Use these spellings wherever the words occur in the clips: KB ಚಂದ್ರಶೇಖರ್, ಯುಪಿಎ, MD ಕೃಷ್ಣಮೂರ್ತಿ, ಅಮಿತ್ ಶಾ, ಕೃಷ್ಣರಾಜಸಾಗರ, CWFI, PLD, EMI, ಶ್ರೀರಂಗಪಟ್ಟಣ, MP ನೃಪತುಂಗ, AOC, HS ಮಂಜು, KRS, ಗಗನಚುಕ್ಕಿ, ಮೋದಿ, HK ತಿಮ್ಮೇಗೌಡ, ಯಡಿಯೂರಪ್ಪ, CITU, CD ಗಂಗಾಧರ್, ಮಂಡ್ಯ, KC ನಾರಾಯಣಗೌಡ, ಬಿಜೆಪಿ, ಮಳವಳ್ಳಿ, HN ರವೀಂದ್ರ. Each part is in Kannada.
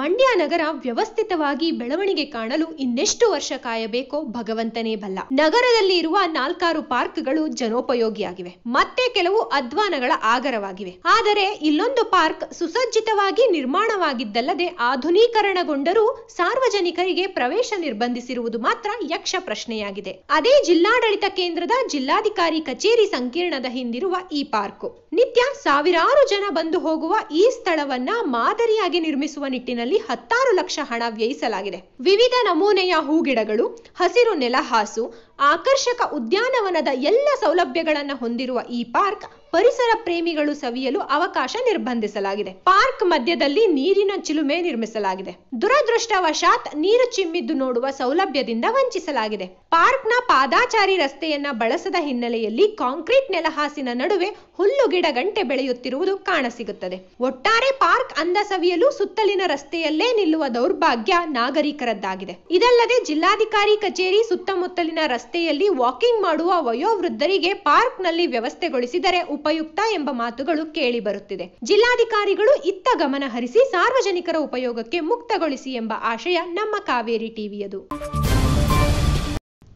ಮಂಡ್ಯ ನಗರ ವ್ಯವಸ್ಥಿತವಾಗಿ ಬೆಳವಣಿಗೆ ಕಾಣಲು ಇನ್ನೆಷ್ಟು ವರ್ಷ ಕಾಯಬೇಕೋ ಭಗವಂತನೇ ಬಲ್ಲ. ನಗರದಲ್ಲಿ ಇರುವ ನಾಲ್ಕಾರು ಪಾರ್ಕ್ಗಳು ಜನೋಪಯೋಗಿಯಾಗಿವೆ, ಮತ್ತೆ ಕೆಲವು ಅಧ್ವಾನಗಳ ಆಗರವಾಗಿವೆ. ಆದರೆ ಇಲ್ಲೊಂದು ಪಾರ್ಕ್ ಸುಸಜ್ಜಿತವಾಗಿ ನಿರ್ಮಾಣವಾಗಿದ್ದಲ್ಲದೆ ಆಧುನೀಕರಣಗೊಂಡರೂ ಸಾರ್ವಜನಿಕರಿಗೆ ಪ್ರವೇಶ ನಿರ್ಬಂಧಿಸಿರುವುದು ಮಾತ್ರ ಯಕ್ಷ ಪ್ರಶ್ನೆಯಾಗಿದೆ. ಅದೇ ಜಿಲ್ಲಾಡಳಿತ ಕೇಂದ್ರದ ಜಿಲ್ಲಾಧಿಕಾರಿ ಕಚೇರಿ ಸಂಕೀರ್ಣದ ಹಿಂದಿರುವ ಈ ಪಾರ್ಕ್ ನಿತ್ಯ ಸಾವಿರಾರು ಜನ ಬಂದು ಹೋಗುವ ಈ ಸ್ಥಳವನ್ನ ಮಾದರಿಯಾಗಿ ನಿರ್ಮಿಸುವ ನಿಟ್ಟಿನಲ್ಲಿ 10 ಲಕ್ಷ ಹಣ ವ್ಯಯಿಸಲಾಗಿದೆ. ವಿವಿಧ ನಮೂನೆಯ ಹೂಗಿಡಗಳು, ಹಸಿರು ನೆಲಹಾಸು, ಆಕರ್ಷಕ ಉದ್ಯಾನವನದ ಎಲ್ಲ ಸೌಲಭ್ಯಗಳನ್ನು ಹೊಂದಿರುವ ಈ ಪಾರ್ಕ್ ಪರಿಸರ ಪ್ರೇಮಿಗಳು ಸವಿಯಲು ಅವಕಾಶ ನಿರ್ಬಂಧಿಸಲಾಗಿದೆ. ಪಾರ್ಕ್ ಮಧ್ಯದಲ್ಲಿ ನೀರಿನ ಚಿಲುಮೆ ನಿರ್ಮಿಸಲಾಗಿದೆ. ದುರದೃಷ್ಟವಶಾತ್ ನೀರು ಚಿಮ್ಮಿದ್ದು ನೋಡುವ ಸೌಲಭ್ಯದಿಂದ ವಂಚಿಸಲಾಗಿದೆ. ಪಾರ್ಕ್ನ ಪಾದಾಚಾರಿ ರಸ್ತೆಯನ್ನ ಬಳಸದ ಹಿನ್ನೆಲೆಯಲ್ಲಿ ಕಾಂಕ್ರೀಟ್ ನೆಲಹಾಸಿನ ನಡುವೆ ಹುಲ್ಲು ಗಿಡ ಗಂಟೆ ಬೆಳೆಯುತ್ತಿರುವುದು ಕಾಣಸಿಗುತ್ತದೆ. ಒಟ್ಟಾರೆ ಪಾರ್ಕ್ ಅಂದ ಸವಿಯಲು ಸುತ್ತಲಿನ ರಸ್ತೆಯಲ್ಲೇ ನಿಲ್ಲುವ ದೌರ್ಭಾಗ್ಯ ನಾಗರಿಕರದ್ದಾಗಿದೆ. ಇದಲ್ಲದೆ ಜಿಲ್ಲಾಧಿಕಾರಿ ಕಚೇರಿ ಸುತ್ತಮುತ್ತಲಿನ ರಸ್ತೆಯಲ್ಲಿ ವಾಕಿಂಗ್ ಮಾಡುವ ವಯೋವೃದ್ಧರಿಗೆ ಪಾರ್ಕ್ನಲ್ಲಿ ವ್ಯವಸ್ಥೆಗೊಳಿಸಿದರೆ ಉಪಯುಕ್ತ ಎಂಬ ಮಾತುಗಳು ಕೇಳಿ ಬರುತ್ತಿದೆ. ಜಿಲ್ಲಾಧಿಕಾರಿಗಳು ಇತ್ತ ಗಮನ ಹರಿಸಿ ಸಾರ್ವಜನಿಕರ ಉಪಯೋಗಕ್ಕೆ ಮುಕ್ತಗೊಳಿಸಿ ಎಂಬ ಆಶಯ ನಮ್ಮ ಕಾವೇರಿ ಟಿವಿಯದು.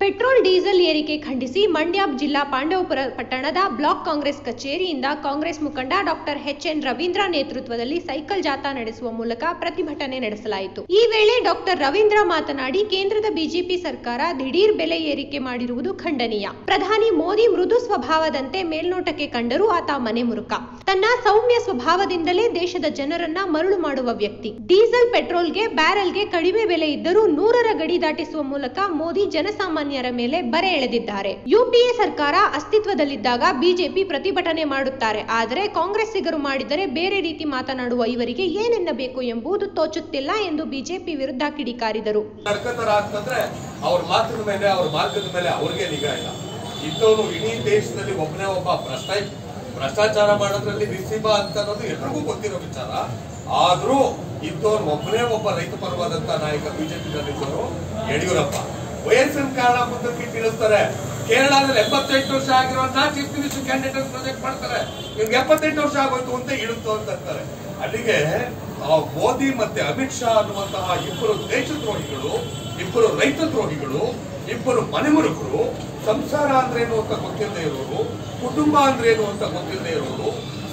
ಪೆಟ್ರೋಲ್ ಡೀಸೆಲ್ ಏರಿಕೆ ಖಂಡಿಸಿ ಮಂಡ್ಯ ಜಿಲ್ಲಾ ಪಾಂಡವಪುರ ಪಟ್ಟಣದ ಬ್ಲಾಕ್ ಕಾಂಗ್ರೆಸ್ ಕಚೇರಿಯಿಂದ ಕಾಂಗ್ರೆಸ್ ಮುಖಂಡ ಡಾಕ್ಟರ್ HN ರವೀಂದ್ರ ನೇತೃತ್ವದಲ್ಲಿ ಸೈಕಲ್ ಜಾಥಾ ನಡೆಸುವ ಮೂಲಕ ಪ್ರತಿಭಟನೆ ನಡೆಸಲಾಯಿತು. ಈ ವೇಳೆ ಡಾಕ್ಟರ್ ರವೀಂದ್ರ ಮಾತನಾಡಿ, ಕೇಂದ್ರದ ಬಿಜೆಪಿ ಸರ್ಕಾರ ದಿಢೀರ್ ಬೆಲೆ ಏರಿಕೆ ಮಾಡಿರುವುದು ಖಂಡನೀಯ. ಪ್ರಧಾನಿ ಮೋದಿ ಮೃದು ಸ್ವಭಾವದಂತೆ ಮೇಲ್ನೋಟಕ್ಕೆ ಕಂಡರೂ ಆತ ಮನೆ ಮುರುಕ. ತನ್ನ ಸೌಮ್ಯ ಸ್ವಭಾವದಿಂದಲೇ ದೇಶದ ಜನರನ್ನ ಮರಳು ಮಾಡುವ ವ್ಯಕ್ತಿ. ಡೀಸೆಲ್ ಪೆಟ್ರೋಲ್ಗೆ ಬ್ಯಾರೆಲ್ಗೆ ಕಡಿಮೆ ಬೆಲೆ ಇದ್ದರೂ 100ರ ಗಡಿ ದಾಟಿಸುವ ಮೂಲಕ ಮೋದಿ ಜನಸಾಮಾನ್ಯ ಮೇಲೆ ಬರೆ ಎಳೆದಿದ್ದಾರೆ. ಯುಪಿಎ ಸರ್ಕಾರ ಅಸ್ತಿತ್ವದಲ್ಲಿದ್ದಾಗ ಬಿಜೆಪಿ ಪ್ರತಿಭಟನೆ ಮಾಡುತ್ತಾರೆ, ಆದರೆ ಕಾಂಗ್ರೆಸ್ಸಿಗರು ಮಾಡಿದರೆ ಬೇರೆ ರೀತಿ ಮಾತನಾಡುವ ಇವರಿಗೆ ಏನೆನ್ನಬೇಕು ಎಂಬುದು ತೋಚುತ್ತಿಲ್ಲ ಎಂದು ಬಿಜೆಪಿ ವಿರುದ್ಧ ಕಿಡಿಕಾರಿದರು. ಭ್ರಷ್ಟಾಚಾರ ಮಾಡೋದ್ರಲ್ಲಿ ಬಿಸಿಬಾ ಅಂತ ಅನ್ನೋದು ಎಲ್ರಿಗೂ ಗೊತ್ತಿರೋ ವಿಚಾರ. ಆದ್ರೂ ಇದ್ದವ್ರು ಒಬ್ಬನೇ ಒಬ್ಬ ರೈತ ಪರವಾದಂತ ನಾಯಕ ಬಿಜೆಪಿಯಲ್ಲಿದ್ದರು ಯಡಿಯೂರಪ್ಪ. ವಯಸ್ಸಿನ ಕಾರಣ ಮುಂದಕ್ಕೆ ತಿಳಿಸ್ತಾರೆ. ಕೇರಳದಲ್ಲಿ 78 ವರ್ಷ ಆಗಿರೋನ್ನ ಚೀಫ್ ಮಿನಿಸ್ಟರ್ ಕ್ಯಾಂಡಿಡೇಟ್ ಪ್ರೊಜೆಕ್ಟ್ ಮಾಡ್ತಾರೆ. ನಿಮ್ಗೆ 78 ವರ್ಷ ಆಗೋಯ್ತು ಅಂತ ಇಡುತ್ತೋ ಅಂತಾರೆ. ಅಲ್ಲಿಗೆ ಮೋದಿ ಮತ್ತೆ ಅಮಿತ್ ಶಾ ಅನ್ನುವಂತಹ 2 ದೇಶದ್ರೋಹಿಗಳು, 2 ರೈತ ದ್ರೋಹಿಗಳು, 2 ಮನೆಮುರುಕರು, ಸಂಸಾರ ಅಂದ್ರೆ ಏನು ಅಂತ ಗೊತ್ತಿಲ್ಲದೆ ಇರೋರು, ಕುಟುಂಬ ಅಂದ್ರೆ ಏನು ಅಂತ ಗೊತ್ತಿಲ್ಲದೆ ಇರೋರು,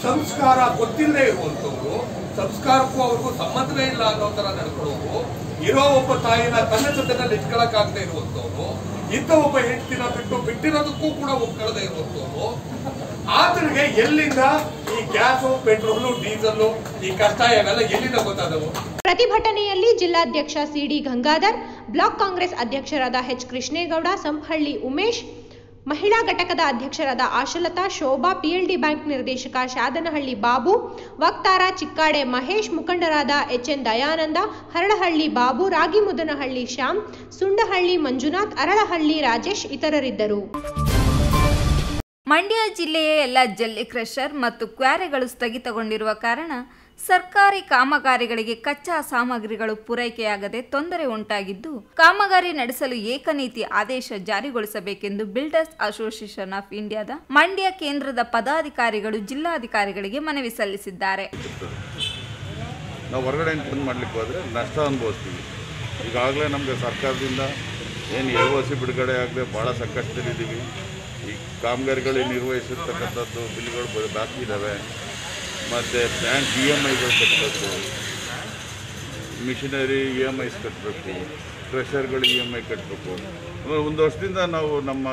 ಸಂಸ್ಕಾರ ಗೊತ್ತಿಲ್ಲದೆ ಇರುವಂತವ್ರು, ಸಂಸ್ಕಾರಕ್ಕೂ ಅವ್ರಿಗೂ ಸಂಬಂಧವೇ ಇಲ್ಲ ಅನ್ನೋ ತರ ನಡ್ಕೊಳ್ಳೋರು, ಇರೋ ಒಬ್ಬ ತಾಯಿನ ತನ್ನ ಜೊತೆನಲ್ಲಿ ಇಟ್ಕೊಳಕ್ ಆಗದೆ ಇರುವಂತವ್ರು, ಇಂಥ ಒಬ್ಬ ಹೆಂಡತಿನ ಬಿಟ್ಟು ಬಿಟ್ಟಿರೋದಕ್ಕೂ ಕೂಡ ಒಪ್ಕೊಳ್ಳದೆ ಇರುವಂತವ್ರು. ಆತನಿಗೆ ಎಲ್ಲಿಂದ ಈ ಗ್ಯಾಸು, ಪೆಟ್ರೋಲು, ಡೀಸೆಲ್, ಈ ಕಷ್ಟ ಇವೆಲ್ಲ ಎಲ್ಲಿಂದ ಗೊತ್ತಾದವು? ಪ್ರತಿಭಟನೆಯಲ್ಲಿ ಜಿಲ್ಲಾಧ್ಯಕ್ಷ CD ಗಂಗಾಧರ್, ಬ್ಲಾಕ್ ಕಾಂಗ್ರೆಸ್ ಅಧ್ಯಕ್ಷರಾದ H ಕೃಷ್ಣೇಗೌಡ, ಸಂಹಳ್ಳಿ ಉಮೇಶ್, ಮಹಿಳಾ ಘಟಕದ ಅಧ್ಯಕ್ಷರಾದ ಆಶಲತಾ, ಶೋಭಾ, PLD ಬ್ಯಾಂಕ್ ನಿರ್ದೇಶಕ ಶಾದನಹಳ್ಳಿ ಬಾಬು, ವಕ್ತಾರ ಚಿಕ್ಕಾಡೆ ಮಹೇಶ್, ಮುಖಂಡರಾದ HN ದಯಾನಂದ, ಹರಳಹಳ್ಳಿ ಬಾಬು, ರಾಗಿಮುದನಹಳ್ಳಿ ಶ್ಯಾಮ್, ಸುಂಡಹಳ್ಳಿ ಮಂಜುನಾಥ್, ಅರಳಹಳ್ಳಿ ರಾಜೇಶ್ ಇತರರಿದ್ದರು. ಮಂಡ್ಯ ಜಿಲ್ಲೆಯ ಎಲ್ಲ ಜಲ್ಲಿ ಕ್ರಷರ್ ಮತ್ತು ಕ್ವಾರೆಗಳು ಸ್ಥಗಿತಗೊಂಡಿರುವ ಕಾರಣ ಸರ್ಕಾರಿ ಕಾಮಗಾರಿಗಳಿಗೆ ಕಚ್ಚಾ ಸಾಮಗ್ರಿಗಳು ಪೂರೈಕೆಯಾಗದೆ ತೊಂದರೆ ಉಂಟಾಗಿದ್ದು, ಕಾಮಗಾರಿ ನಡೆಸಲು ಏಕನೀತಿ ಆದೇಶ ಜಾರಿಗೊಳಿಸಬೇಕೆಂದು ಬಿಲ್ಡರ್ಸ್ ಅಸೋಸಿಯೇಷನ್ ಆಫ್ ಇಂಡಿಯಾದ ಮಂಡ್ಯ ಕೇಂದ್ರದ ಪದಾಧಿಕಾರಿಗಳು ಜಿಲ್ಲಾಧಿಕಾರಿಗಳಿಗೆ ಮನವಿ ಸಲ್ಲಿಸಿದ್ದಾರೆ. ನಾವು ಹೊರಗಡೆ ಮಾಡಲಿಕ್ಕೆ ಹೋದರೆ ನಷ್ಟ ಅನುಭವಿಸ್ತೀವಿ. ಈಗಾಗಲೇ ನಮಗೆ ಸರ್ಕಾರದಿಂದ ಏನು AOC ಬಿಡುಗಡೆ ಆಗದೆ ಭಾಳ ಸಂಕಷ್ಟದಲ್ಲಿದ್ದೀವಿ. ಈ ಕಾಮಗಾರಿಗಳು ನಿರ್ವಹಿಸಿರ್ತಕ್ಕಂಥದ್ದು ಬಿಲ್ಗಳು ಬಾಕಿ ಇದ್ದಾವೆ. ಮತ್ತು ಬ್ಯಾಂಕ್ EMIಗಳು ಕಟ್ಟಬೇಕು, ಮಿಷನರಿ EMIಸ್ ಕಟ್ಟಬೇಕು, ಕ್ರೆಷರ್ಗಳು EMI ಕಟ್ಟಬೇಕು. ಒಂದು ವರ್ಷದಿಂದ ನಾವು ನಮ್ಮ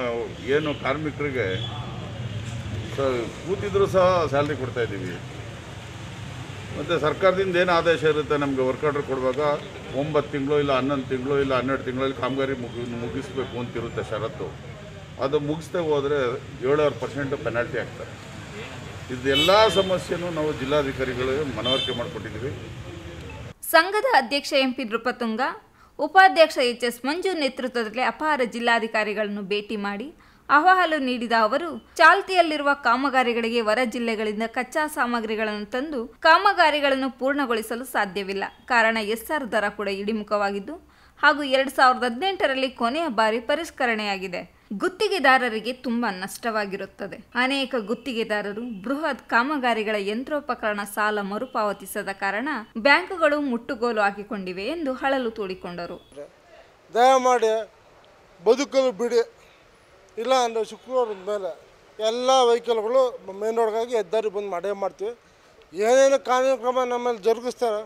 ಏನು ಕಾರ್ಮಿಕರಿಗೆ ಕೂತಿದ್ರೂ ಸಹ ಸ್ಯಾಲ್ರಿ ಕೊಡ್ತಾಯಿದ್ದೀವಿ. ಮತ್ತು ಸರ್ಕಾರದಿಂದ ಏನು ಆದೇಶ ಇರುತ್ತೆ ನಮಗೆ ವರ್ಕ್ ಆರ್ಡರ್ ಕೊಡುವಾಗ 9 ತಿಂಗಳು ಇಲ್ಲ 11 ತಿಂಗಳು ಇಲ್ಲ 12 ತಿಂಗಳಲ್ಲಿ ಕಾಮಗಾರಿ ಮುಗಿಸ್ಬೇಕು ಅಂತಿರುತ್ತೆ ಷರತ್ತು. ಅದು ಮುಗಿಸ್ದೆ ಹೋದರೆ 7% ಪೆನಾಲ್ಟಿ ಆಗ್ತಾರೆ. ಇದೆಲ್ಲ ಸಮಸ್ಯೆಯನ್ನು ನಾವು ಜಿಲ್ಲಾಧಿಕಾರಿಗಳಿಗೆ ಮನವರಿಕೆ ಮಾಡಿಕೊಟ್ಟಿದ್ದೀವಿ. ಸಂಘದ ಅಧ್ಯಕ್ಷ MP ನೃಪತುಂಗ, ಉಪಾಧ್ಯಕ್ಷ HS ಮಂಜು ನೇತೃತ್ವದಲ್ಲಿ ಅಪರ ಜಿಲ್ಲಾಧಿಕಾರಿಗಳನ್ನು ಭೇಟಿ ಮಾಡಿ ಅಹವಾಲು ನೀಡಿದ ಅವರು, ಚಾಲ್ತಿಯಲ್ಲಿರುವ ಕಾಮಗಾರಿಗಳಿಗೆ ಹೊರ ಜಿಲ್ಲೆಗಳಿಂದ ಕಚ್ಚಾ ಸಾಮಗ್ರಿಗಳನ್ನು ತಂದು ಕಾಮಗಾರಿಗಳನ್ನು ಪೂರ್ಣಗೊಳಿಸಲು ಸಾಧ್ಯವಿಲ್ಲ. ಕಾರಣ SR ದರ ಕೂಡ ಇಳಿಮುಖವಾಗಿದ್ದು ಹಾಗೂ 2018ರಲ್ಲಿ ಕೊನೆಯ ಬಾರಿ ಪರಿಷ್ಕರಣೆಯಾಗಿದೆ. ಗುತ್ತಿಗೆದಾರರಿಗೆ ತುಂಬಾ ನಷ್ಟವಾಗಿರುತ್ತದೆ. ಅನೇಕ ಗುತ್ತಿಗೆದಾರರು ಬೃಹತ್ ಕಾಮಗಾರಿಗಳ ಯಂತ್ರೋಪಕರಣ ಸಾಲ ಮರುಪಾವತಿಸದ ಕಾರಣ ಬ್ಯಾಂಕುಗಳು ಮುಟ್ಟುಗೋಲು ಹಾಕಿಕೊಂಡಿವೆ ಎಂದು ಹಳಲು ತೋಡಿಕೊಂಡರು. ದಯಮಾಡಿ ಬದುಕಲು ಬಿಡಿ, ಇಲ್ಲ ಅಂದ್ರೆ ಶುಕ್ರವಾರದ ಮೇಲೆ ಎಲ್ಲ ವೆಹಿಕಲ್ಗಳು ಮೇನ್ ರೋಡ್ಗಾಗಿ ಹೆದ್ದಾರಿ ಬಂದು ಮಾಡೇ ಮಾಡ್ತೀವಿ. ಏನೇನು ಕಾನೂನು ಕ್ರಮ ನಮ್ಮಲ್ಲಿ ಜರುಗಿಸ್ತಾರೆ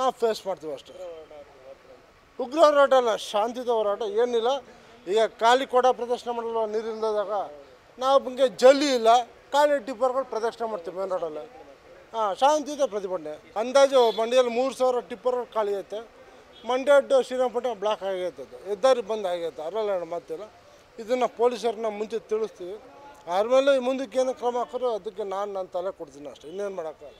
ನಾವು ಫೇಸ್ ಮಾಡ್ತೀವಿ ಅಷ್ಟೇ. ಉಗ್ರ ಹೋರಾಟ ಅಲ್ಲ, ಶಾಂತಿದ ಹೋರಾಟ ಏನಿಲ್ಲ. ಈಗ ಖಾಲಿ ಕೊಡ ಪ್ರದರ್ಶನ ಮಾಡಲ್ಲ, ನೀರಿಲ್ಲದಾಗ ನಾವು ಬಂಗೆ ಜಲ್ಲಿ ಇಲ್ಲ, ಖಾಲಿ ಟಿಪ್ಪರ್ಗಳು ಪ್ರದರ್ಶನ ಮಾಡ್ತೀವಿ ಮೇನ್ ರೋಡಲ್ಲಿ. ಹಾಂ, ಶಾಂತಿದ ಪ್ರತಿಭಟನೆ. ಅಂದಾಜು ಮಂಡ್ಯಲ್ಲಿ 3000 ಟಿಪ್ಪರ್ಗಳು ಖಾಲಿ ಐತೆ. ಮಂಡ್ಯ ಟು ಶ್ರೀರಂಗಪಟ್ಟಣ ಬ್ಲಾಕ್ ಆಗೈತೆ, ಹೆದ್ದಾರಿ ಬಂದ್ ಆಗೈತೆ. ಅರಲ್ಲ ಮಾತಿಲ್ಲ, ಇದನ್ನು ಪೊಲೀಸರನ್ನ ಮುಂಚೆ ತಿಳಿಸ್ತೀವಿ. ಆಮೇಲೆ ಮುಂದಕ್ಕೆ ಏನು ಕ್ರಮ ಹಾಕೋರು ಅದಕ್ಕೆ ನಾನು ತಲೆ ಕೊಡ್ತೀನಿ ಅಷ್ಟೇ, ಇನ್ನೇನು ಮಾಡೋಕ್ಕಾಗಲ್ಲ.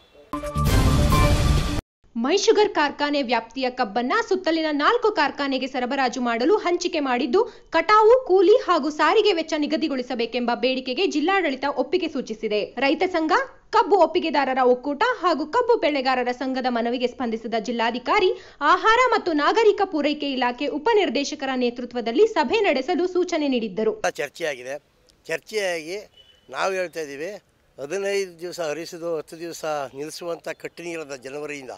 ಮೈಶುಗರ್ ಕಾರ್ಖಾನೆ ವ್ಯಾಪ್ತಿಯ ಕಬ್ಬನ್ನ ಸುತ್ತಲಿನ 4 ಕಾರ್ಖಾನೆಗೆ ಸರಬರಾಜು ಮಾಡಲು ಹಂಚಿಕೆ ಮಾಡಿದ್ದು, ಕಟಾವು, ಕೂಲಿ ಹಾಗೂ ಸಾರಿಗೆ ವೆಚ್ಚ ನಿಗದಿಗೊಳಿಸಬೇಕೆಂಬ ಬೇಡಿಕೆಗೆ ಜಿಲ್ಲಾಡಳಿತ ಒಪ್ಪಿಗೆ ಸೂಚಿಸಿದೆ. ರೈತ ಸಂಘ, ಕಬ್ಬು ಒಪ್ಪಿಗೆದಾರರ ಒಕ್ಕೂಟ ಹಾಗೂ ಕಬ್ಬು ಬೆಳೆಗಾರರ ಸಂಘದ ಮನವಿಗೆ ಸ್ಪಂದಿಸಿದ ಜಿಲ್ಲಾಧಿಕಾರಿ, ಆಹಾರ ಮತ್ತು ನಾಗರಿಕ ಪೂರೈಕೆ ಇಲಾಖೆ ಉಪನಿರ್ದೇಶಕರ ನೇತೃತ್ವದಲ್ಲಿ ಸಭೆ ನಡೆಸಲು ಸೂಚನೆ ನೀಡಿದ್ದರು. ಚರ್ಚೆಯಾಗಿ ನಾವು ಹೇಳ್ತಾ ಇದ್ದೀವಿ, 15 ದಿವಸ ಹರಿಸೋದು, 10 ದಿವಸ ನಿಲ್ಲಿಸುವಂಥ ಕಟ್ಟನಿರದ ಜನವರಿಯಿಂದ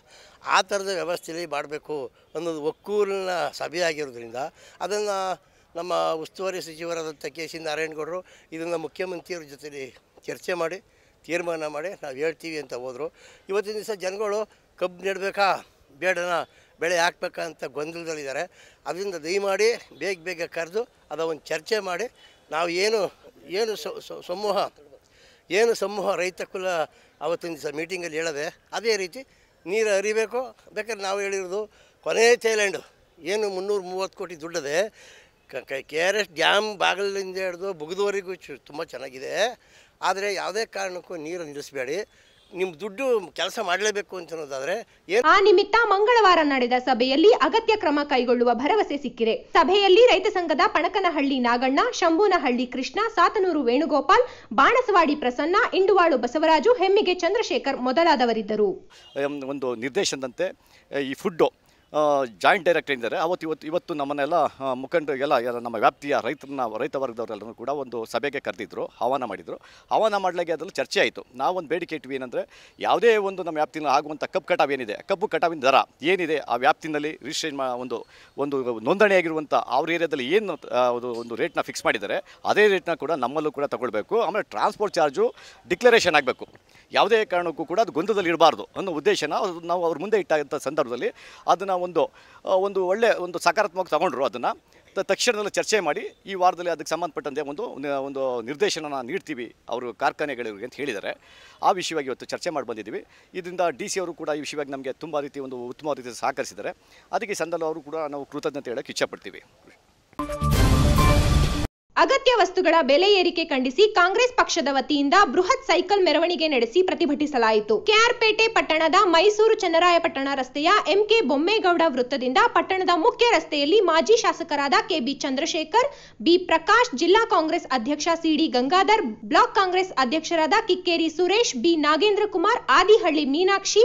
ಆ ಥರದ ವ್ಯವಸ್ಥೆಯಲ್ಲಿ ಮಾಡಬೇಕು ಅನ್ನೋದು ಒಕ್ಕೂಲಿನ ಸಭೆಯಾಗಿರೋದ್ರಿಂದ ಅದನ್ನು ನಮ್ಮ ಉಸ್ತುವಾರಿ ಸಚಿವರಾದಂಥ KC ನಾರಾಯಣಗೌಡರು ಇದನ್ನು ಮುಖ್ಯಮಂತ್ರಿಯವ್ರ ಜೊತೆಲಿ ಚರ್ಚೆ ಮಾಡಿ ತೀರ್ಮಾನ ಮಾಡಿ ನಾವು ಹೇಳ್ತೀವಿ ಅಂತ ಹೋದರು. ಇವತ್ತಿನ ದಿವಸ ಜನಗಳು ಕಬ್ಬು ನೆಡಬೇಕಾ ಬೇಡನ ಬೆಳೆ ಹಾಕ್ಬೇಕಾ ಅಂತ ಗೊಂದಲದಲ್ಲಿದ್ದಾರೆ. ಅದರಿಂದ ದಯಮಾಡಿ ಬೇಗ ಕರೆದು ಅದ ಒಂದು ಚರ್ಚೆ ಮಾಡಿ ನಾವು ಏನು ಸಮೂಹ ರೈತ ಕುಲ ಅವತ್ತಿನ ದಿವಸ ಮೀಟಿಂಗಲ್ಲಿ ಹೇಳಿದೆ, ಅದೇ ರೀತಿ ನೀರು ಹರಿಬೇಕು. ಬೇಕಾದ್ರೆ ನಾವು ಹೇಳಿರೋದು ಕೊನೆ ಥೈಲ್ಯಾಂಡು ಏನು 330 ಕೋಟಿ ದುಡ್ಡದೆ, KRS ಡ್ಯಾಮ್ ಬಾಗಿಲಿಂದ ಹಿಡಿದು ಬುಗಿದವರೆಗೂ ತುಂಬ ಚೆನ್ನಾಗಿದೆ. ಆದರೆ ಯಾವುದೇ ಕಾರಣಕ್ಕೂ ನೀರು ನಿಲ್ಲಿಸಬೇಡಿ, ನಿಮ್ಮ ದುಡ್ಡು ಕೆಲಸ ಮಾಡಲೇಬೇಕು ಅಂತ ಅನ್ನೋದಾದರೆ. ಆ ನಿಮಿತ್ತ ಮಂಗಳವಾರ ನಡೆದ ಸಭೆಯಲ್ಲಿ ಅಗತ್ಯ ಕ್ರಮ ಕೈಗೊಳ್ಳುವ ಭರವಸೆ ಸಿಕ್ಕಿದೆ. ಸಭೆಯಲ್ಲಿ ರೈತ ಸಂಘದ ಪಣಕನಹಳ್ಳಿ ನಾಗಣ್ಣ, ಶಂಭೂನಹಳ್ಳಿ ಕೃಷ್ಣ, ಸಾತನೂರು ವೇಣುಗೋಪಾಲ್, ಬಾಣಸವಾಡಿ ಪ್ರಸನ್ನ, ಇಂಡುವಾಳು ಬಸವರಾಜು, ಹೆಮ್ಮಿಗೆ ಚಂದ್ರಶೇಖರ್ ಮೊದಲಾದವರಿದ್ದರು. ಒಂದು ನಿರ್ದೇಶನದಂತೆ ಈ ಫುಡ್ಡು ಜಾಯಿಂಟ್ ಡೈರೆಕ್ಟರ್ ಇದ್ದಾರೆ. ಇವತ್ತು ನಮ್ಮನ್ನೆಲ್ಲ ಮುಖಂಡರಿಗೆಲ್ಲ ನಮ್ಮ ವ್ಯಾಪ್ತಿಯ ರೈತ ವರ್ಗದವರೆಲ್ಲರೂ ಕೂಡ ಒಂದು ಸಭೆಗೆ ಕರೆದಿದ್ದರು, ಆಹ್ವಾನ ಮಾಡಿದರು. ಆಹ್ವಾನ ಮಾಡಲಾಗಿ ಅದರಲ್ಲಿ ಚರ್ಚೆ ಆಯಿತು. ನಾವೊಂದು ಬೇಡಿಕೆ ಇಟ್ವಿ ಏನಂದರೆ, ಯಾವುದೇ ಒಂದು ನಮ್ಮ ವ್ಯಾಪ್ತಿನ ಆಗುವಂಥ ಕಬ್ಬು ಕಟಾವು ಏನಿದೆ, ಕಬ್ಬು ಕಟಾವಿನ ದರ ಏನಿದೆ ಆ ವ್ಯಾಪ್ತಿನಲ್ಲಿ ರಿಜಿಸ್ಟ್ರೇಷನ್ ಒಂದು ಒಂದು ನೋಂದಣಿಯಾಗಿರುವಂಥ ಅವ್ರ ಏರಿಯಾದಲ್ಲಿ ಏನು ಒಂದು ರೇಟ್ನ ಫಿಕ್ಸ್ ಮಾಡಿದ್ದಾರೆ ಅದೇ ರೇಟ್ನ ಕೂಡ ನಮ್ಮಲ್ಲೂ ಕೂಡ ತಗೊಳ್ಬೇಕು. ಆಮೇಲೆ ಟ್ರಾನ್ಸ್ಪೋರ್ಟ್ ಚಾರ್ಜು ಡಿಕ್ಲರೇಷನ್ ಆಗಬೇಕು, ಯಾವುದೇ ಕಾರಣಕ್ಕೂ ಕೂಡ ಅದು ಗೊಂದಲದಲ್ಲಿ ಇಡಬಾರ್ದು ಅನ್ನೋ ಉದ್ದೇಶನ ನಾವು ಅವ್ರ ಮುಂದೆ ಇಟ್ಟಾಗಂಥ ಸಂದರ್ಭದಲ್ಲಿ ಅದನ್ನು ಒಂದು ಒಳ್ಳೆ ಒಂದು ಸಕಾರಾತ್ಮಕ ತಗೊಂಡ್ರು. ಅದನ್ನು ತಕ್ಷಣದಲ್ಲಿ ಚರ್ಚೆ ಮಾಡಿ ಈ ವಾರದಲ್ಲಿ ಅದಕ್ಕೆ ಸಂಬಂಧಪಟ್ಟಂತೆ ಒಂದು ನಿರ್ದೇಶನ ನೀಡ್ತೀವಿ ಅವರು ಕಾರ್ಖಾನೆಗಳಿಗೆ ಅಂತ ಹೇಳಿದ್ದಾರೆ. ಆ ವಿಷಯವಾಗಿ ಇವತ್ತು ಚರ್ಚೆ ಮಾಡಿ ಬಂದಿದ್ದೀವಿ. ಇದರಿಂದ DC ಅವರು ಕೂಡ ಈ ವಿಷಯವಾಗಿ ನಮಗೆ ತುಂಬ ರೀತಿ ಒಂದು ಉತ್ತಮ ರೀತಿ ಸಹಕರಿಸಿದ್ದಾರೆ. ಅದಕ್ಕೆ ಸಂದರ್ಭ ಅವರು ಕೂಡ ನಾವು ಕೃತಜ್ಞತೆ ಹೇಳೋಕ್ಕೆ ಇಚ್ಛಪಡ್ತೀವಿ. ಅಗತ್ಯ ವಸ್ತುಗಳ ಬೆಲೆ ಏರಿಕೆ ಖಂಡಿಸಿ ಕಾಂಗ್ರೆಸ್ ಪಕ್ಷದ ವತಿಯಿಂದ ಬೃಹತ್ ಸೈಕಲ್ ಮೆರವಣಿಗೆ ನಡೆಸಿ ಪ್ರತಿಭಟಿಸಲಾಯಿತು. KR ಪೇಟೆ ಪಟ್ಟಣದ ಮೈಸೂರು ಚನ್ನರಾಯಪಟ್ಟಣ ರಸ್ತೆಯ MK ಬೊಮ್ಮೇಗೌಡ ವೃತ್ತದಿಂದ ಪಟ್ಟಣದ ಮುಖ್ಯ ರಸ್ತೆಯಲ್ಲಿ ಮಾಜಿ ಶಾಸಕರಾದ KB ಚಂದ್ರಶೇಖರ್, B ಪ್ರಕಾಶ್, ಜಿಲ್ಲಾ ಕಾಂಗ್ರೆಸ್ ಅಧ್ಯಕ್ಷ CD ಗಂಗಾಧರ್, ಬ್ಲಾಕ್ ಕಾಂಗ್ರೆಸ್ ಅಧ್ಯಕ್ಷರಾದ ಕಿಕ್ಕೇರಿ ಸುರೇಶ್, B ನಾಗೇಂದ್ರ ಕುಮಾರ್, ಆದಿಹಳ್ಳಿ ಮೀನಾಕ್ಷಿ,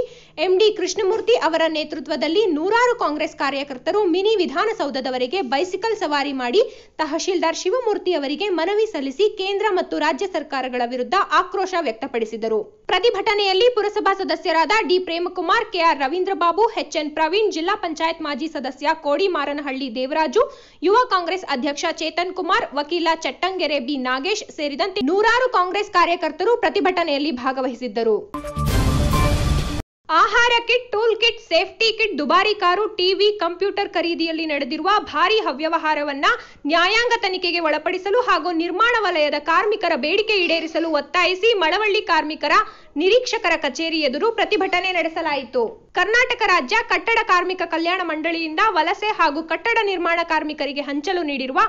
MD ಕೃಷ್ಣಮೂರ್ತಿ ಅವರ ನೇತೃತ್ವದಲ್ಲಿ 100 ಕಾಂಗ್ರೆಸ್ ಕಾರ್ಯಕರ್ತರು ಮಿನಿ ವಿಧಾನಸೌಧದವರೆಗೆ ಬೈಸಿಕಲ್ ಸವಾರಿ ಮಾಡಿ ತಹಶೀಲ್ದಾರ್ ಶಿವಮೂರ್ತಿ ಅವರಿಗೆ ಮನವಿ ಸಲ್ಲಿಸಿ ಕೇಂದ್ರ ಮತ್ತು ರಾಜ್ಯ ಸರ್ಕಾರಗಳ ವಿರುದ್ಧ ಆಕ್ರೋಶ ವ್ಯಕ್ತಪಡಿಸಿದರು. ಪ್ರತಿಭಟನೆಯಲ್ಲಿ ಪುರಸಭಾ ಸದಸ್ಯರಾದ D Premkumar, KR ರವೀಂದ್ರಬಾಬು, HN Praveen, ಜಿಲ್ಲಾ ಪಂಚಾಯತ್ ಮಾಜಿ ಸದಸ್ಯ ಕೋಡಿಮಾರನಹಳ್ಳಿ ದೇವರಾಜು, ಯುವ ಕಾಂಗ್ರೆಸ್ ಅಧ್ಯಕ್ಷ ಚೇತನ್ ಕುಮಾರ್, ವಕೀಲ ಚಟ್ಟಂಗೆರೆ B ನಾಗೇಶ್ ಸೇರಿದಂತೆ 100 ಕಾಂಗ್ರೆಸ್ ಕಾರ್ಯಕರ್ತರು ಪ್ರತಿಭಟನೆಯಲ್ಲಿ ಭಾಗವಹಿಸಿದ್ದರು. ಆಹಾರ kit, tool kit, safety kit, ದುಬಾರಿ ಕಾರು, TV, ಕಂಪ್ಯೂಟರ್ ಖರೀದಿಯಲ್ಲಿ ನಡೆದಿರುವ ಭಾರಿ ಅವ್ಯವಹಾರವನ್ನ ನ್ಯಾಯಾಂಗ ತನಿಖೆಗೆ ಒಳಪಡಿಸಲು ಹಾಗೂ ನಿರ್ಮಾಣ ವಲಯದ ಕಾರ್ಮಿಕರ ಬೇಡಿಕೆ ಈಡೇರಿಸಲು ಒತ್ತಾಯಿಸಿ ಮಳವಳ್ಳಿ ಕಾರ್ಮಿಕರ ನಿರೀಕ್ಷಕರ ಕಚೇರಿ ಎದುರು ಪ್ರತಿಭಟನೆ ನಡೆಸಲಾಯಿತು. ಕರ್ನಾಟಕ ರಾಜ್ಯ ಕಟ್ಟಡ ಕಾರ್ಮಿಕ ಕಲ್ಯಾಣ ಮಂಡಳಿಯಿಂದ ವಲಸೆ ಹಾಗೂ ಕಟ್ಟಡ ನಿರ್ಮಾಣ ಕಾರ್ಮಿಕರಿಗೆ ಹಂಚಲು ನೀಡಿರುವ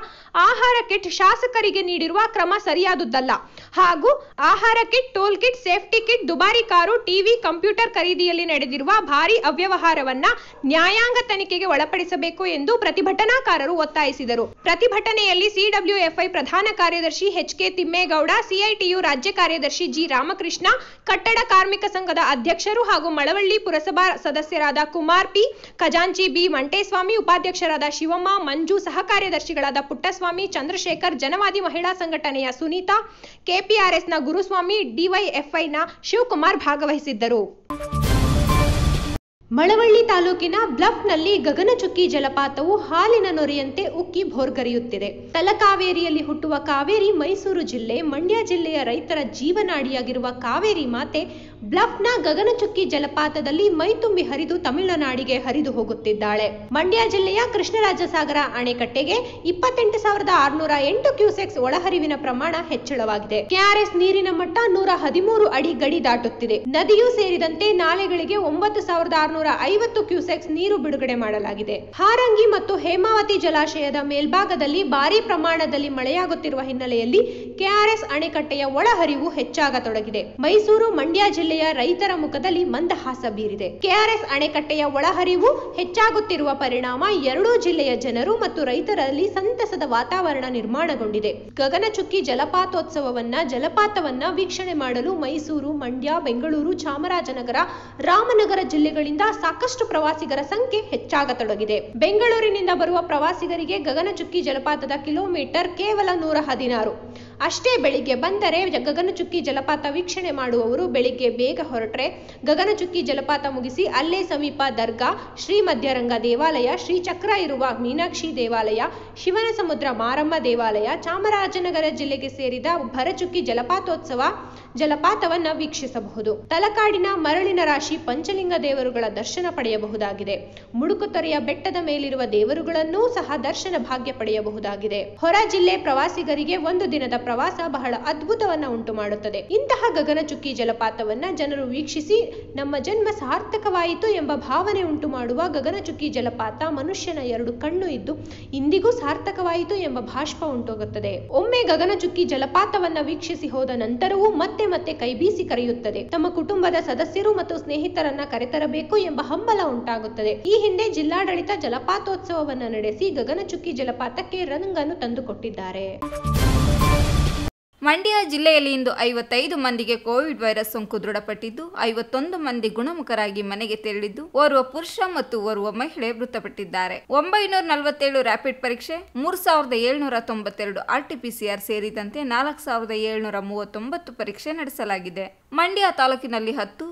ಆಹಾರ ಕಿಟ್ ಶಾಸಕರಿಗೆ ನೀಡಿರುವ ಕ್ರಮ ಸರಿಯಾದುದಲ್ಲ ಹಾಗೂ ಆಹಾರ kit, tool kit, safety kit, ದುಬಾರಿ ಕಾರು, TV, ಕಂಪ್ಯೂಟರ್ ಖರೀದಿಯಲ್ಲಿ ನಡೆದಿರುವ ಭಾರಿ ಅವ್ಯವಹಾರವನ್ನ ನ್ಯಾಯಾಂಗ ತನಿಖೆಗೆ ಒಳಪಡಿಸಬೇಕು ಎಂದು ಪ್ರತಿಭಟನಾಕಾರರು ಒತ್ತಾಯಿಸಿದರು. ಪ್ರತಿಭಟನೆಯಲ್ಲಿ CWFI ಪ್ರಧಾನ ಕಾರ್ಯದರ್ಶಿ HK ತಿಮ್ಮೇಗೌಡ, CITU ರಾಜ್ಯ ಕಾರ್ಯದರ್ಶಿ G ರಾಮಕೃಷ್ಣ, ಕಟ್ಟಡ ಕಾರ್ಮಿಕ ಸಂಘದ ಅಧ್ಯಕ್ಷರು ಹಾಗೂ ಮಳವಳ್ಳಿ ಪುರಸಭಾ सदस्यराद कुमार पी, खजांची बी मंटेस्वामी, उपाध्यक्षराद शिवम्मा, मंजू, सह कार्यदर्शिगळाद पुट्टस्वामी, चंद्रशेखर, जनवादी महिळा संघटनेय सुनीता, केपीआरएस न गुरुस्वामी, डिवैएफ्ಐ ನ ಶಿವಕುಮಾರ್ ಭಾಗವಹಿಸಿದ್ದರು। ಮಳವಳ್ಳಿ ತಾಲೂಕಿನ ಬ್ಲಫ್ನಲ್ಲಿ ಗಗನಚುಕ್ಕಿ ಜಲಪಾತವು ಹಾಲಿನ ನೊರೆಯಂತೆ ಉಕ್ಕಿ ಭೋರ್ಗರಿಯುತ್ತಿದೆ. ತಲಕಾವೇರಿಯಲ್ಲಿ ಹುಟ್ಟುವ ಕಾವೇರಿ ಮೈಸೂರು ಜಿಲ್ಲೆ, ಮಂಡ್ಯ ಜಿಲ್ಲೆಯ ರೈತರ ಜೀವನಾಡಿಯಾಗಿರುವ ಕಾವೇರಿ ಮಾತೆ ಬ್ಲಫ್ನ ಗಗನಚುಕ್ಕಿ ಜಲಪಾತದಲ್ಲಿ ಮೈತುಂಬಿ ಹರಿದು ತಮಿಳುನಾಡಿಗೆ ಹರಿದು ಹೋಗುತ್ತಿದ್ದಾಳೆ. ಮಂಡ್ಯ ಜಿಲ್ಲೆಯ ಕೃಷ್ಣರಾಜಸಾಗರ ಅಣೆಕಟ್ಟೆಗೆ 28,608 ಕ್ಯೂಸೆಕ್ಸ್ ಒಳಹರಿವಿನ ಪ್ರಮಾಣ ಹೆಚ್ಚಳವಾಗಿದೆ. ಕೆಆರ್ಎಸ್ ನೀರಿನ ಮಟ್ಟ 113 ಅಡಿ ಗಡಿ ದಾಟುತ್ತಿದೆ. ನದಿಯೂ ಸೇರಿದಂತೆ ನಾಲೆಗಳಿಗೆ 9,650 ಕ್ಯೂಸೆಕ್ಸ್ ನೀರು ಬಿಡುಗಡೆ ಮಾಡಲಾಗಿದೆ. ಹಾರಂಗಿ ಮತ್ತು ಹೇಮಾವತಿ ಜಲಾಶಯದ ಮೇಲ್ಭಾಗದಲ್ಲಿ ಭಾರಿ ಪ್ರಮಾಣದಲ್ಲಿ ಮಳೆಯಾಗುತ್ತಿರುವ ಹಿನ್ನೆಲೆಯಲ್ಲಿ ಕೆಆರ್ಎಸ್ ಅಣೆಕಟ್ಟೆಯ ಒಳಹರಿವು ಹೆಚ್ಚಾಗತೊಡಗಿದೆ. ಮೈಸೂರು ಮಂಡ್ಯ ಜಿಲ್ಲೆಯ ರೈತರ ಮುಖದಲ್ಲಿ ಮಂದಹಾಸ ಬೀರಿದೆ. ಕೆಆರ್ಎಸ್ ಅಣೆಕಟ್ಟೆಯ ಒಳಹರಿವು ಹೆಚ್ಚಾಗುತ್ತಿರುವ ಪರಿಣಾಮ ಎರಡೂ ಜಿಲ್ಲೆಯ ಜನರು ಮತ್ತು ರೈತರಲ್ಲಿ ಸಂತಸದ ವಾತಾವರಣ ನಿರ್ಮಾಣಗೊಂಡಿದೆ. ಗಗನಚುಕ್ಕಿ ಜಲಪಾತವನ್ನ ವೀಕ್ಷಣೆ ಮಾಡಲು ಮೈಸೂರು, ಮಂಡ್ಯ, ಬೆಂಗಳೂರು, ಚಾಮರಾಜನಗರ, ರಾಮನಗರ ಜಿಲ್ಲೆಗಳಿಂದ ಸಾಕಷ್ಟು ಪ್ರವಾಸಿಗರ ಸಂಖ್ಯೆ ಹೆಚ್ಚಾಗತೊಡಗಿದೆ. ಬೆಂಗಳೂರಿನಿಂದ ಬರುವ ಪ್ರವಾಸಿಗರಿಗೆ ಗಗನಚುಕ್ಕಿ ಜಲಪಾತದ ಕಿಲೋಮೀಟರ್ ಕೇವಲ 116 ಅಷ್ಟೇ. ಬೆಳಿಗ್ಗೆ ಬಂದರೆ ಗಗನಚುಕ್ಕಿ ಜಲಪಾತ ವೀಕ್ಷಣೆ ಮಾಡುವವರು ಬೆಳಿಗ್ಗೆ ಬೇಗ ಹೊರಟ್ರೆ ಗಗನಚುಕ್ಕಿ ಜಲಪಾತ ಮುಗಿಸಿ ಅಲ್ಲೇ ಸಮೀಪ ದರ್ಗಾ, ಶ್ರೀ ಮಧ್ಯರಂಗ ದೇವಾಲಯ, ಶ್ರೀ ಚಕ್ರ ಇರುವ ಮೀನಾಕ್ಷಿ ದೇವಾಲಯ, ಶಿವನ ಸಮುದ್ರ ಮಾರಮ್ಮ ದೇವಾಲಯ, ಚಾಮರಾಜನಗರ ಜಿಲ್ಲೆಗೆ ಸೇರಿದ ಭರಚುಕ್ಕಿ ಜಲಪಾತವನ್ನ ವೀಕ್ಷಿಸಬಹುದು. ತಲಕಾಡಿನ ಮರಳಿನ ರಾಶಿ ಪಂಚಲಿಂಗ ದೇವರುಗಳ ದರ್ಶನ ಪಡೆಯಬಹುದಾಗಿದೆ. ಮುಡುಕುತೊರೆಯ ಬೆಟ್ಟದ ಮೇಲಿರುವ ದೇವರುಗಳನ್ನೂ ಸಹ ದರ್ಶನ ಭಾಗ್ಯ ಪಡೆಯಬಹುದಾಗಿದೆ. ಹೊರ ಜಿಲ್ಲೆ ಪ್ರವಾಸಿಗರಿಗೆ ಒಂದು ದಿನದ ಪ್ರವಾಸ ಬಹಳ ಅದ್ಭುತವನ್ನ ಉಂಟು ಮಾಡುತ್ತದೆ. ಇಂತಹ ಗಗನಚುಕ್ಕಿ ಜಲಪಾತವನ್ನ ಜನರು ವೀಕ್ಷಿಸಿ ನಮ್ಮ ಜನ್ಮ ಸಾರ್ಥಕವಾಯಿತು ಎಂಬ ಭಾವನೆ ಉಂಟು ಮಾಡುವ ಗಗನಚುಕ್ಕಿ ಜಲಪಾತ ಮನುಷ್ಯನ ಎರಡು ಕಣ್ಣು ಇದ್ದು ಇಂದಿಗೂ ಸಾರ್ಥಕವಾಯಿತು ಎಂಬ ಭಾಷ್ಪ ಉಂಟೋಗುತ್ತದೆ. ಒಮ್ಮೆ ಗಗನಚುಕ್ಕಿ ಜಲಪಾತವನ್ನ ವೀಕ್ಷಿಸಿ ಹೋದ ನಂತರವೂ ಮತ್ತೆ ಮತ್ತೆ ಕೈಬೀಸಿ ಕರೆಯುತ್ತದೆ. ತಮ್ಮ ಕುಟುಂಬದ ಸದಸ್ಯರು ಮತ್ತು ಸ್ನೇಹಿತರನ್ನ ಕರೆತರಬೇಕು ಎಂಬ ಹಂಬಲ ಉಂಟಾಗುತ್ತದೆ. ಈ ಹಿಂದೆ ಜಿಲ್ಲಾಡಳಿತ ಜಲಪಾತೋತ್ಸವವನ್ನ ನಡೆಸಿ ಗಗನಚುಕ್ಕಿ ಜಲಪಾತಕ್ಕೆ ರಂಗನ್ನು ತಂದುಕೊಟ್ಟಿದ್ದಾರೆ. ಮಂಡ್ಯ ಜಿಲ್ಲೆಯಲ್ಲಿ ಇಂದು 55 ಮಂದಿಗೆ ಕೋವಿಡ್ ವೈರಸ್ ಸೋಂಕು ದೃಢಪಟ್ಟಿದ್ದು 51 ಮಂದಿ ಗುಣಮುಖರಾಗಿ ಮನೆಗೆ ತೆರಳಿದ್ದು ಓರ್ವ ಪುರುಷ ಮತ್ತು ಓರ್ವ ಮಹಿಳೆ ಮೃತಪಟ್ಟಿದ್ದಾರೆ. 947 ರ್ಯಾಪಿಡ್ ಪರೀಕ್ಷೆ, 3,792 ಆರ್ಟಿಪಿಸಿಆರ್ ಸೇರಿದಂತೆ 4,739 ಪರೀಕ್ಷೆ ನಡೆಸಲಾಗಿದೆ. ಮಂಡ್ಯ ತಾಲೂಕಿನಲ್ಲಿ 10,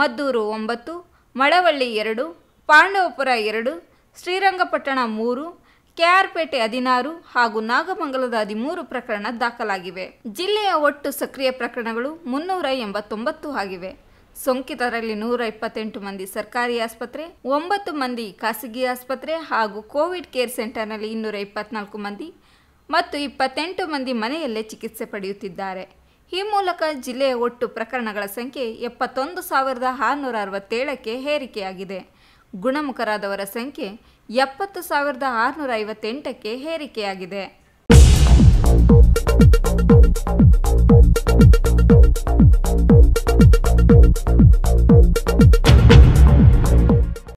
ಮದ್ದೂರು 9, ಮಳವಳ್ಳಿ 2, ಪಾಂಡವಪುರ 2, ಶ್ರೀರಂಗಪಟ್ಟಣ 3, ಕೆಆರ್ಪೇಟೆ 16 ಹಾಗೂ ನಾಗಮಂಗಲದ 13 ಪ್ರಕರಣ ದಾಖಲಾಗಿವೆ. ಜಿಲ್ಲೆಯ ಒಟ್ಟು ಸಕ್ರಿಯ ಪ್ರಕರಣಗಳು 389 ಆಗಿವೆ. ಸೋಂಕಿತರಲ್ಲಿ 128 ಮಂದಿ ಸರ್ಕಾರಿ ಆಸ್ಪತ್ರೆ, 9 ಮಂದಿ ಖಾಸಗಿ ಆಸ್ಪತ್ರೆ ಹಾಗೂ ಕೋವಿಡ್ ಕೇರ್ ಸೆಂಟರ್ನಲ್ಲಿ 224 ಮಂದಿ ಮತ್ತು 28 ಮಂದಿ ಮನೆಯಲ್ಲೇ ಚಿಕಿತ್ಸೆ ಪಡೆಯುತ್ತಿದ್ದಾರೆ. ಈ ಮೂಲಕ ಜಿಲ್ಲೆಯ ಒಟ್ಟು ಪ್ರಕರಣಗಳ ಸಂಖ್ಯೆ 71,667ಕ್ಕೆ ಏರಿಕೆಯಾಗಿದೆ. ಗುಣಮುಖರಾದವರ ಸಂಖ್ಯೆ 70,658ಕ್ಕೆ ಏರಿಕೆಯಾಗಿದೆ.